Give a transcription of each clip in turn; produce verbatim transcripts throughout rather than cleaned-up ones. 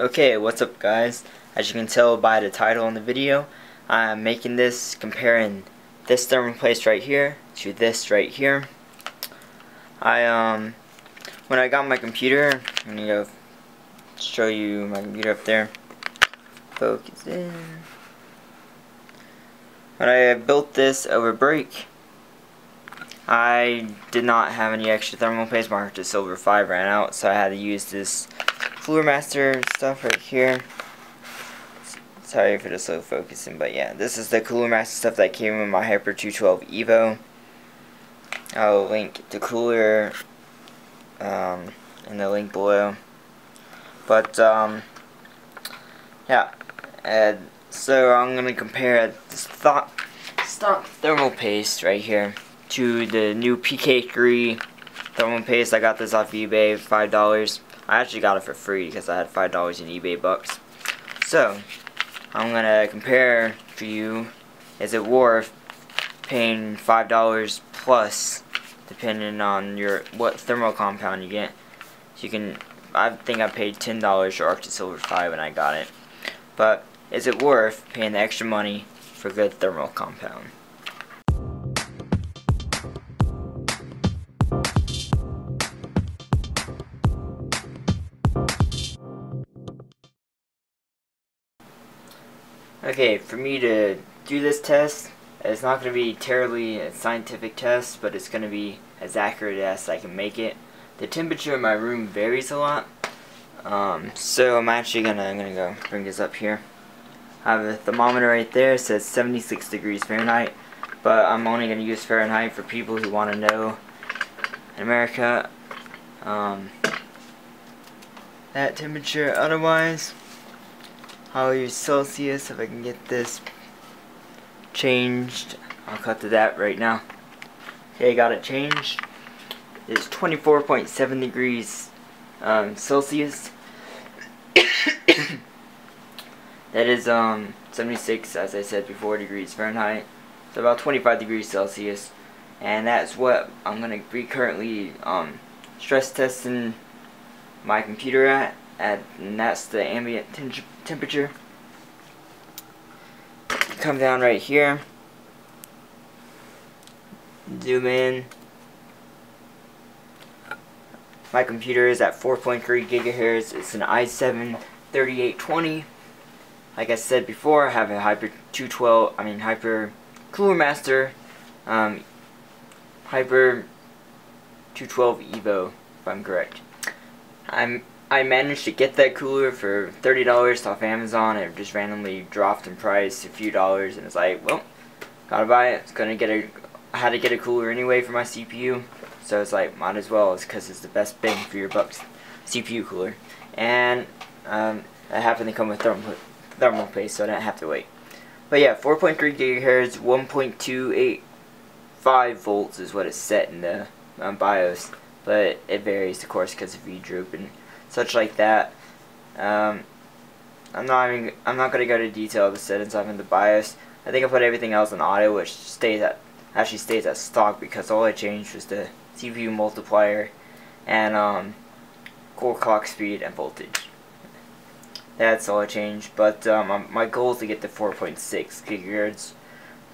Okay, what's up guys? As you can tell by the title on the video, I'm making this comparing this thermal paste right here to this right here. I um when I got my computer, I'm gonna go show you my computer up there. Focus in. When I built this over break, I did not have any extra thermal paste. My Arctic Silver five ran out, so I had to use this Cooler Master stuff right here. Sorry for the slow focusing, but yeah, this is the Cooler Master stuff that came in my Hyper two twelve Evo. I'll link the cooler um, in the link below. But um, yeah, and so I'm gonna compare this stock stock thermal paste right here to the new P K three thermal paste. I got this off eBay, five dollars. I actually got it for free because I had five dollars in eBay bucks. So I'm gonna compare for you, is it worth paying five dollars plus, depending on your what thermal compound you get. So you can, I think I paid ten dollars for Arctic Silver five when I got it. But is it worth paying the extra money for good thermal compound? Okay, for me to do this test, it's not going to be terribly a scientific test, but it's going to be as accurate as I can make it. The temperature in my room varies a lot, um, so I'm actually going to I'm gonna go bring this up here. I have a thermometer right there, it says seventy-six degrees Fahrenheit, but I'm only going to use Fahrenheit for people who want to know in America um, that temperature. Otherwise, I'll use Celsius if I can get this changed. I'll cut to that right now. Okay, got it changed. It's twenty-four point seven degrees um, Celsius. That is um, seventy-six, as I said before, degrees Fahrenheit. So about twenty-five degrees Celsius. And that's what I'm going to be currently um, stress testing my computer at. At, and that's the ambient te temperature. Come down right here. Zoom in. My computer is at four point three gigahertz. It's an i seven thirty-eight twenty. Like I said before, I have a Hyper two twelve. I mean Hyper Cooler Master, um, Hyper two twelve Evo, if I'm correct. I'm. I managed to get that cooler for thirty dollars off Amazon. It just randomly dropped in price a few dollars, and it's like, well, gotta buy it. It's gonna get a, I had to get a cooler anyway for my C P U, so it's like, might as well, because it's, it's the best bang for your bucks, C P U cooler. And um, that happened to come with thermal thermal paste, so I didn't have to wait. But yeah, four point three gigahertz, one point two eight five volts is what it's set in the um, BIOS, but it varies, of course, because of V droop and such like that. Um, I'm not even, I'm not gonna go to detail of the settings. I'm in the BIOS. I think I put everything else on auto, which stays at actually stays at stock because all I changed was the C P U multiplier and um, core clock speed and voltage. That's all I changed. But um, my goal is to get to four point six gigahertz,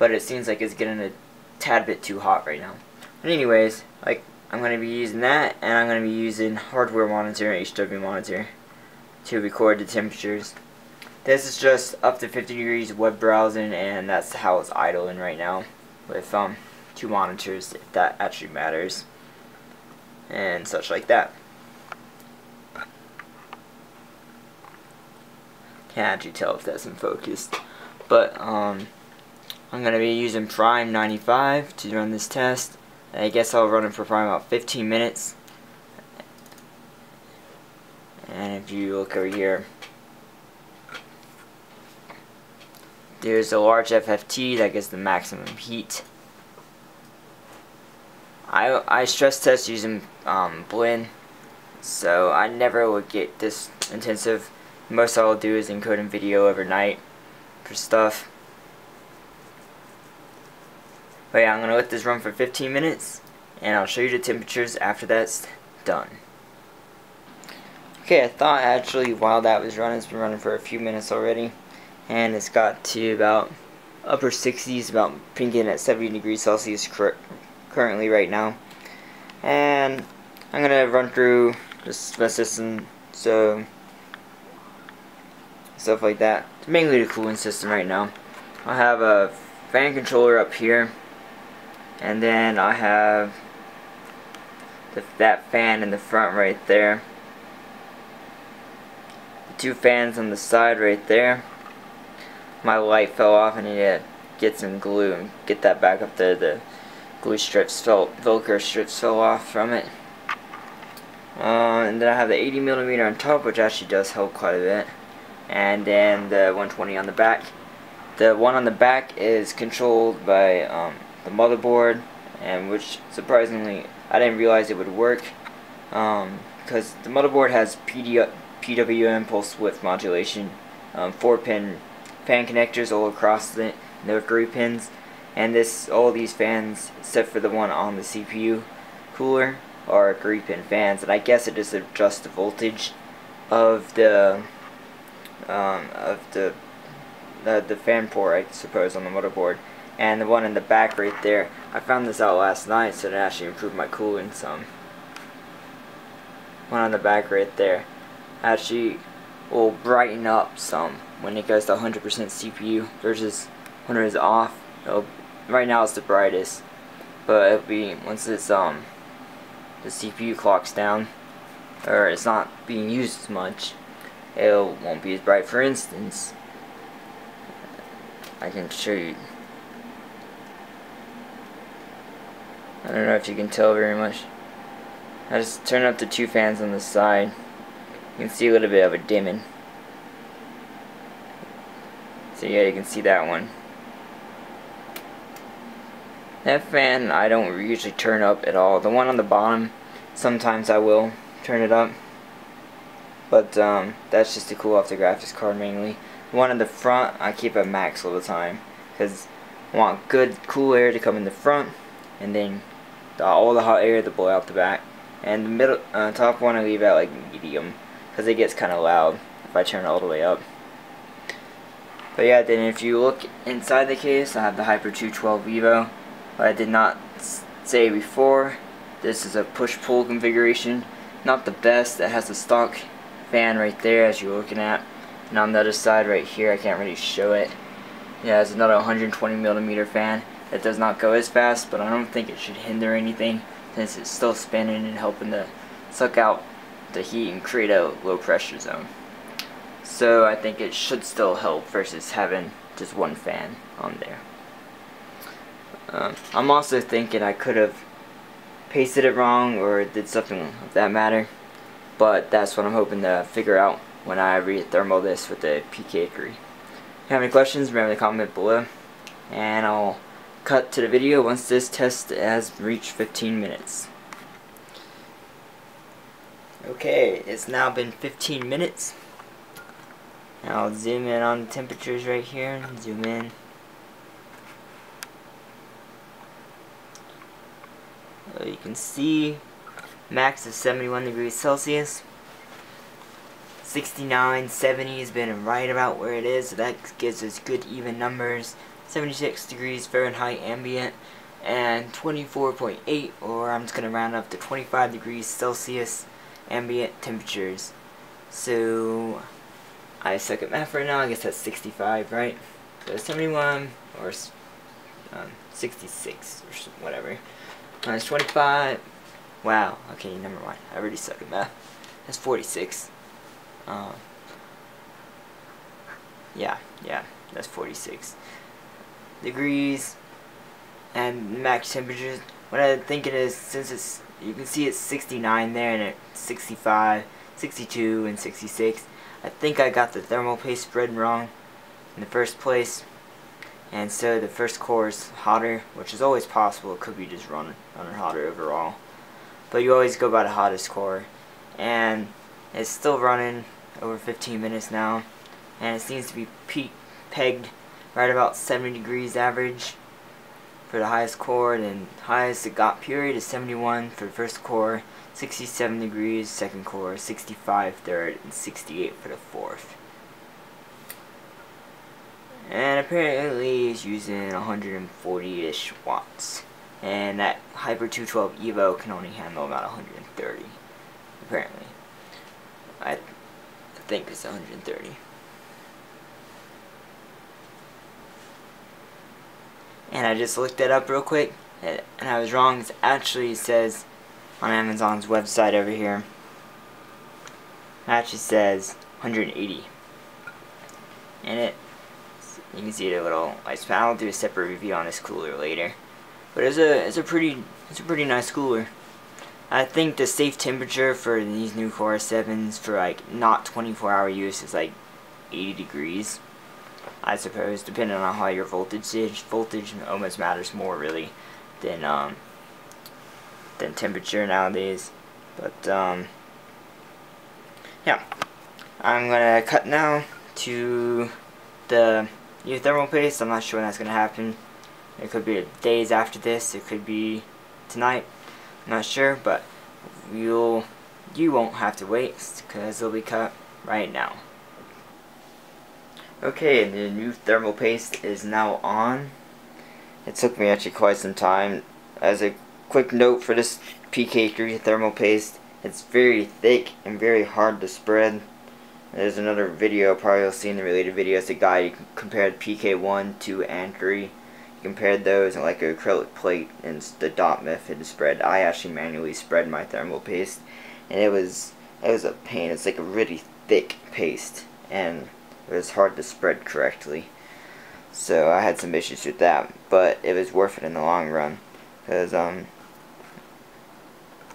but it seems like it's getting a tad bit too hot right now. But anyways, like, I'm going to be using that, and I'm going to be using Hardware Monitor and H W Monitor to record the temperatures. This is just up to fifty degrees web browsing, and that's how it's idling right now with um, two monitors, if that actually matters, and such like that. Can't actually tell if that's in focus, but um, I'm going to be using Prime ninety-five to run this test. I guess I'll run it for probably about fifteen minutes. And if you look over here, there's a large F F T that gets the maximum heat. I, I stress test using um, Blinn, so I never would get this intensive. Most I'll do is encode in video overnight for stuff. But yeah, I'm going to let this run for fifteen minutes, and I'll show you the temperatures after that's done. Okay, I thought actually while that was running, it's been running for a few minutes already, and it's got to about upper sixties, about pinging at seventy degrees Celsius cur currently right now. And I'm gonna run through just my system, so stuff like that. It's mainly the cooling system right now. I have a fan controller up here, and then I have the, that fan in the front right there, the two fans on the side right there. My light fell off and I need to get some glue and get that back up there. The glue strips fell, Velcro strips fell off from it. Uh, and then I have the eighty millimeter on top, which actually does help quite a bit, and then the one twenty on the back. The one on the back is controlled by um, the motherboard, and which surprisingly I didn't realize it would work, um, because the motherboard has P D P W M pulse width modulation, um, four pin fan connectors all across it. There are three pins, and this all these fans except for the one on the C P U cooler are three pin fans, and I guess it just adjusts the voltage of the um, of the The, the fan port, I suppose, on the motherboard. And the one in the back right there, I found this out last night, so it actually improved my cooling some. One on the back right there actually will brighten up some when it goes to one hundred percent C P U versus when it is off. It'll, right now it's the brightest, but it'll be once it's um the C P U clock's down or it's not being used as much, it won't be as bright. For instance, I can show you. I don't know if you can tell very much. I just turn up the two fans on the side. You can see a little bit of a dimming. So yeah, you can see that one. That fan I don't usually turn up at all. The one on the bottom, sometimes I will turn it up. But um, that's just to cool off the graphics card mainly. One in the front, I keep at max all the time because I want good cool air to come in the front, and then the, all the hot air to blow out the back. And the middle, uh, top one, I leave at like medium because it gets kind of loud if I turn it all the way up. But yeah, then if you look inside the case, I have the Hyper two twelve Evo. What I did not say before, this is a push-pull configuration. Not the best. It has a stock fan right there as you're looking at. And on the other side right here, I can't really show it. Yeah, it's another one hundred twenty millimeter fan. It does not go as fast, but I don't think it should hinder anything since it's still spinning and helping to suck out the heat and create a low pressure zone. So I think it should still help versus having just one fan on there. Um, I'm also thinking I could have pasted it wrong or did something of that matter, but that's what I'm hoping to figure out when I re-thermal this with the P K three. If you have any questions, remember to comment below, and I'll cut to the video once this test has reached fifteen minutes. Okay, it's now been fifteen minutes. I'll zoom in on the temperatures right here, zoom in. So you can see max is seventy-one degrees Celsius. sixty-nine, seventy has been right about where it is, so that gives us good even numbers. seventy-six degrees Fahrenheit ambient, and twenty-four point eight, or I'm just going to round up to twenty-five degrees Celsius ambient temperatures. So I suck at math right now, I guess that's sixty-five, right? So seventy-one, or um, sixty-six, or whatever. Minus twenty-five, wow, okay, never mind, I already suck at math. That's forty-six. Um, yeah, yeah, that's forty-six degrees, and max temperatures. What I think it is, since it's, you can see it's sixty-nine there, and it's sixty-five, sixty-two, and sixty-six. I think I got the thermal paste spread wrong in the first place, and so the first core is hotter, which is always possible. It could be just running running hotter overall, but you always go by the hottest core, and it's still running over fifteen minutes now, and it seems to be peak pegged right about seventy degrees average for the highest core. And highest it got period is seventy-one for the first core, sixty-seven degrees, second core, sixty-five third, and sixty-eight for the fourth. And apparently it's using one hundred forty-ish watts. And that Hyper two twelve Evo can only handle about one hundred thirty, apparently. I think it's one hundred thirty. And I just looked that up real quick, and I was wrong. It actually says on Amazon's website over here, it actually says one hundred eighty. And it, you can see the little ice panel. I'll do a separate review on this cooler later. But it's a it's a pretty it's a pretty nice cooler. I think the safe temperature for these new Core sevens for like not twenty-four hour use is like eighty degrees. I suppose, depending on how your voltage is. Voltage almost matters more really than um than temperature nowadays. But um yeah. I'm gonna cut now to the new thermal paste. I'm not sure when that's gonna happen. It could be days after this, it could be tonight, I'm not sure, but you'll, you won't have to wait, because it'll be cut right now. Okay, the new thermal paste is now on. It took me actually quite some time. As a quick note for this P K three thermal paste, it's very thick and very hard to spread. There's another video, probably you'll see in the related videos, a guy compared P K one, two, and three. Compared those and like an acrylic plate and the dot method to spread. I actually manually spread my thermal paste, and it was it was a pain. It's like a really thick paste, and it was hard to spread correctly. So I had some issues with that, but it was worth it in the long run, because um,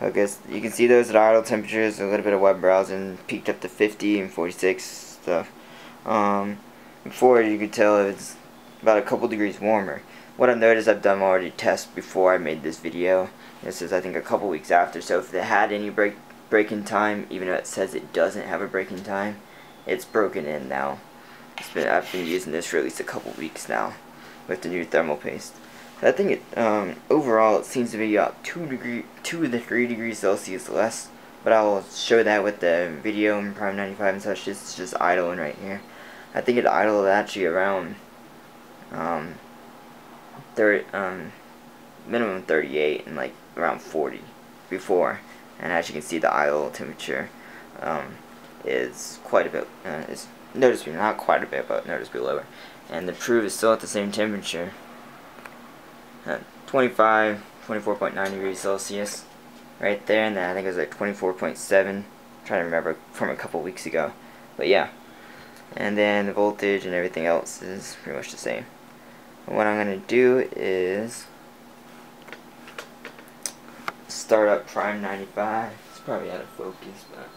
I guess you can see those at idle temperatures. A little bit of web browsing peaked up to fifty and forty-six stuff. Um, before you could tell it's about a couple degrees warmer. What I've noticed, I've done already tests before I made this video. This is I think a couple weeks after, so if it had any break break-in time, even though it says it doesn't have a break-in time, it's broken in now. It's been, I've been using this for at least a couple weeks now with the new thermal paste. So I think it, um, overall it seems to be about two degree, two to three degrees Celsius less, but I'll show that with the video in Prime ninety-five and such. This is just idling right here. I think it idled actually around Um, thirty, um, minimum thirty-eight and like around forty before, and as you can see, the idle temperature um, is quite a bit. Uh, it's noticeably not quite a bit, but noticeably lower. And the proof is still at the same temperature, uh, twenty-five, twenty-four point nine degrees Celsius, right there. And then I think it was like twenty-four point seven. I'm trying to remember from a couple weeks ago, but yeah. And then the voltage and everything else is pretty much the same. What I'm going to do is start up Prime ninety-five. It's probably out of focus, but...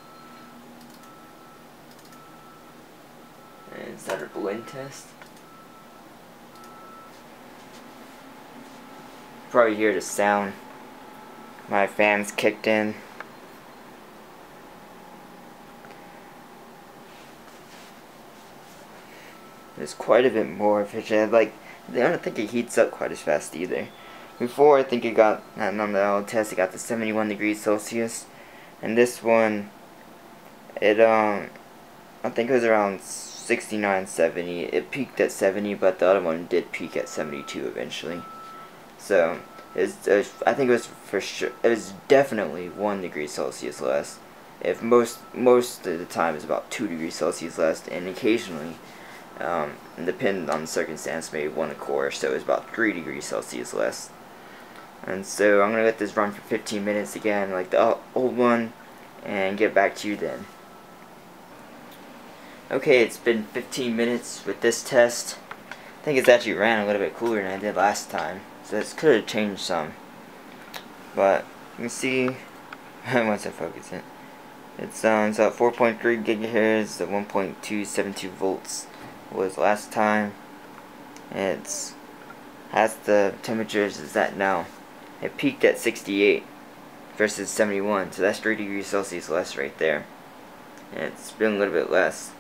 and start a Blinn test. Probably hear the sound. My fans kicked in. It's quite a bit more efficient. Like, I don't think it heats up quite as fast either. Before, I think it got, and on the old test, it got to seventy-one degrees Celsius, and this one, it um, I think it was around sixty-nine, seventy. It peaked at seventy, but the other one did peak at seventy-two eventually. So, it was, it was, I think it was for sure. It was definitely one degree Celsius less. If most most of the time, it's about two degrees Celsius less, and occasionally. Um, and depending on the circumstance, maybe one core, so it's about three degrees Celsius less. And so I'm gonna let this run for fifteen minutes again, like the old one, and get back to you then. Okay, it's been fifteen minutes with this test. I think it's actually ran a little bit cooler than I did last time, so this could have changed some. But you can see once I focus it, it's um, it's at four point three gigahertz, at one point two seven two volts. Was last time. It's as the temperatures is that now. It peaked at sixty-eight versus seventy-one, so that's three degrees Celsius less right there. And it's been a little bit less,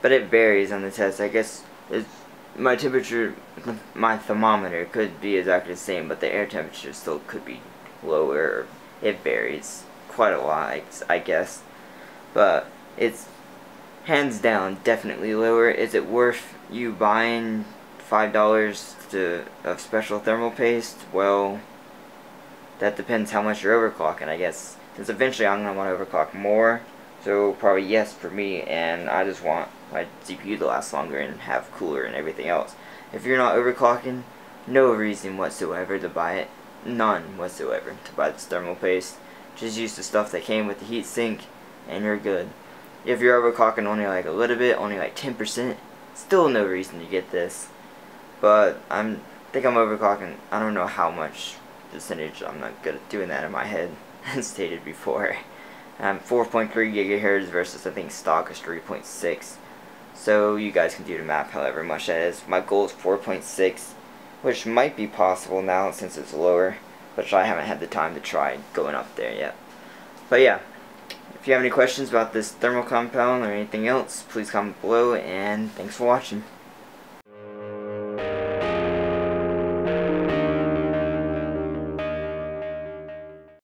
but it varies on the test. I guess it's, my temperature, my thermometer could be exactly the same, but the air temperature still could be lower. It varies. quite a lot, I guess. But it's hands down definitely lower. Is it worth you buying five dollars to of special thermal paste? Well, that depends how much you're overclocking, I guess. Since eventually I'm gonna want to overclock more, so probably yes for me. And I just want my C P U to last longer and have cooler and everything else. If you're not overclocking, no reason whatsoever to buy it. None whatsoever to buy this thermal paste. Just use the stuff that came with the heatsink, and you're good. If you're overclocking only like a little bit, only like ten percent, still no reason to get this. But I'm think I'm overclocking. I don't know how much percentage. I'm not good at doing that in my head, as stated before. I'm four point three gigahertz versus I think stock is three point six. So you guys can do the map however much that is. My goal is four point six, which might be possible now since it's lower, which I haven't had the time to try going up there yet. But yeah, if you have any questions about this thermal compound or anything else, please comment below, and thanks for watching.